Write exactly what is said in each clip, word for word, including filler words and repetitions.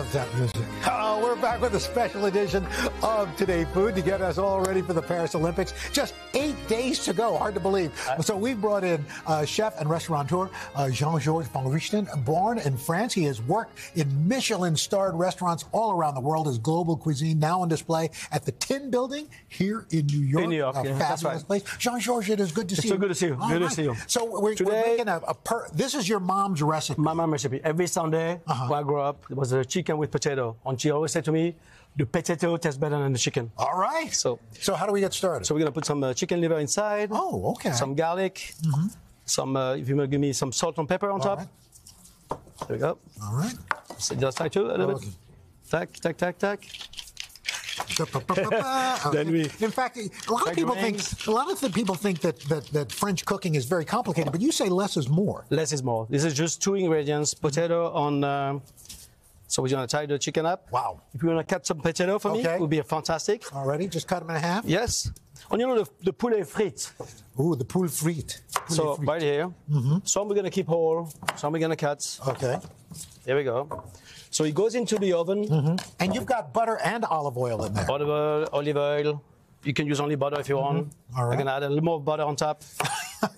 love that music. Oh, we're back with a special edition of Today Food to get us all ready for the Paris Olympics. Just eight days to go. Hard to believe. So we brought in uh, chef and restaurateur uh, Jean-Georges Vongerichten, born in France. He has worked in Michelin-starred restaurants all around the world. His global cuisine now on display at the Tin Building here in New York. In New York, a yeah, fabulous place. Jean-Georges, it is good to it's see so you. It's so good to see you. All good right. to see you. So we're, Today, we're making a, a per this is your mom's recipe. My mom's recipe. Every Sunday, uh-huh. when I grew up, it was a chicken with potato. And she always said to me, the potato tastes better than the chicken. All right. So, so how do we get started? So we're going to put some uh, chicken liver inside. Oh, okay. Some garlic. Mm-hmm. Some, uh, if you will give me some salt and pepper on all top. Right. There we go. All right. So just like two, a little okay. bit. Tack, tack, tack, tack. Then we, in fact, a lot of people think a lot of the people think that, that that French cooking is very complicated, but you say less is more. Less is more. This is just two ingredients: potato on. Um, so we're gonna tie the chicken up. Wow! If you wanna cut some potato for okay. me, it would be fantastic. Already, just cut them in half. Yes. And you know the, the poulet frites. Ooh, the poulet frites. So frite. Right here, mm-hmm. some we're gonna keep whole, some we're gonna cut. Okay. There we go. So it goes into the oven. Mm-hmm. And you've got butter and olive oil in there. Butter, olive oil. You can use only butter if you want. Mm-hmm. All right. I'm going to add a little more butter on top.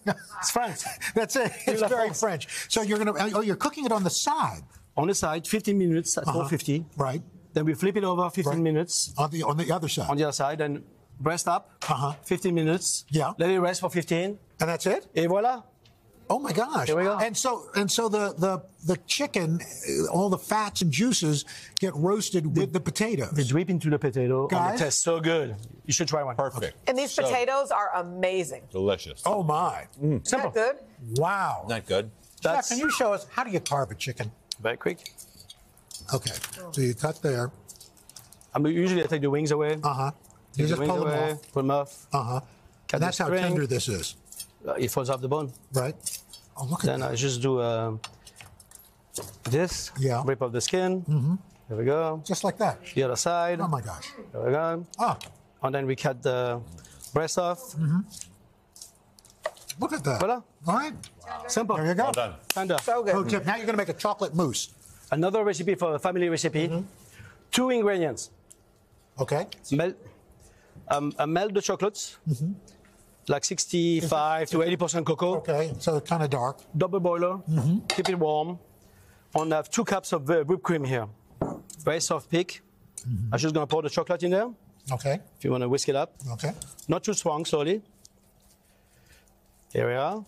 It's French. That's it. It's very France. French. So you're going to, oh, you're cooking it on the side. On the side, fifteen minutes at uh-huh. four fifty. Right. Then we flip it over fifteen right. minutes. On the, on the other side. On the other side. And rest up uh-huh. fifteen minutes. Yeah. Let it rest for fifteen. And that's it? Et voila. Oh my gosh! Here we go. And so, and so the the the chicken, all the fats and juices get roasted the, with the potatoes. They drip into the potato. Guys, it tastes so good. You should try one. Perfect. And these so, potatoes are amazing. Delicious. Oh my! Mm. Simple. Not good. Wow. Not good. Chef, can you show us how do you carve a chicken? Very quick. Okay. So you cut there. I mean, usually I take the wings away. Uh huh. You just the pull them away, off. Pull them off. Uh huh. And that's how tender this is. It falls off the bone. Right. Oh, look at then that. I just do uh, this, yeah. rip off the skin. Mm-hmm. There we go. Just like that. The other side. Oh my gosh. There we go. Ah. And then we cut the breast off. Mm-hmm. Look at that. Voila. All right. Wow. Simple. There you go. Well done. Tender. So good. Pro tip. Now you're going to make a chocolate mousse. Another recipe for a family recipe. Mm-hmm. Two ingredients. Okay. Melt, um, melt the chocolates. Mm-hmm. Like sixty-five to eighty percent cocoa. Okay, so kind of dark. Double boiler, mm-hmm. keep it warm. And I have two cups of uh, whipped cream here. Very soft peak. Mm-hmm. I'm just gonna pour the chocolate in there. Okay. If you wanna whisk it up. Okay. Not too strong, slowly. Here we are.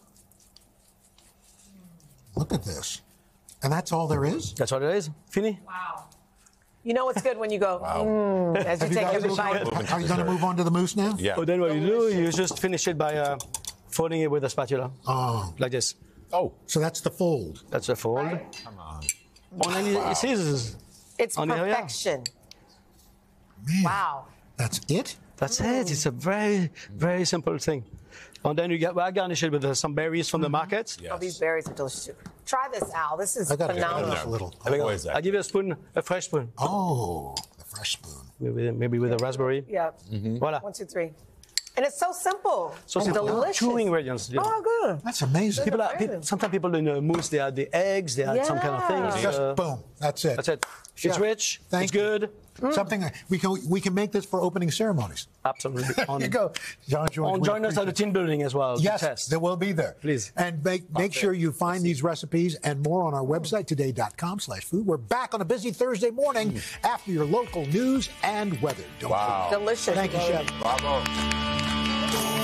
Look at this. And that's all there is? That's all there is. Fini. Wow. You know what's good when you go, wow. mm, as you take every bite. Are you going to move on to the mousse now? Yeah. Oh, then what you do, you just finish it by uh, folding it with a spatula. Oh. Like this. Oh. So that's the fold. That's the fold. Right. Come on. On any wow. scissors. It's on perfection. Man, wow. That's it? That's mm. it. It's a very, very simple thing. And then you get, well, I garnish it with uh, some berries from mm-hmm. the market. Yes. Oh, these berries are delicious too. Try this, Al. This is I gotta phenomenal. Get a little. I oh, I'll give you a spoon, a fresh spoon. Oh, a fresh spoon. Maybe, maybe with a raspberry. Yeah. Mm-hmm. Voila. One, two, three. And it's so simple. So and simple. Delicious. Two ingredients. Yeah. Oh, good. That's amazing. People are, people, sometimes people in the mousse, they add the eggs, they add yeah. some kind of things. Just uh, boom. That's it. That's it. Chef, it's rich. Thank it's good. Mm. Something that we can we can make this for opening ceremonies. Absolutely. On, there you go, Jean-Georges. And join us at the Tin Building as well. Yes, they will be there. Please. And make make sure you find these recipes and more on our website today dot com slash food. We're back on a busy Thursday morning mm. after your local news and weather. Don't wow. Delicious. Thank you, Chef. Bravo.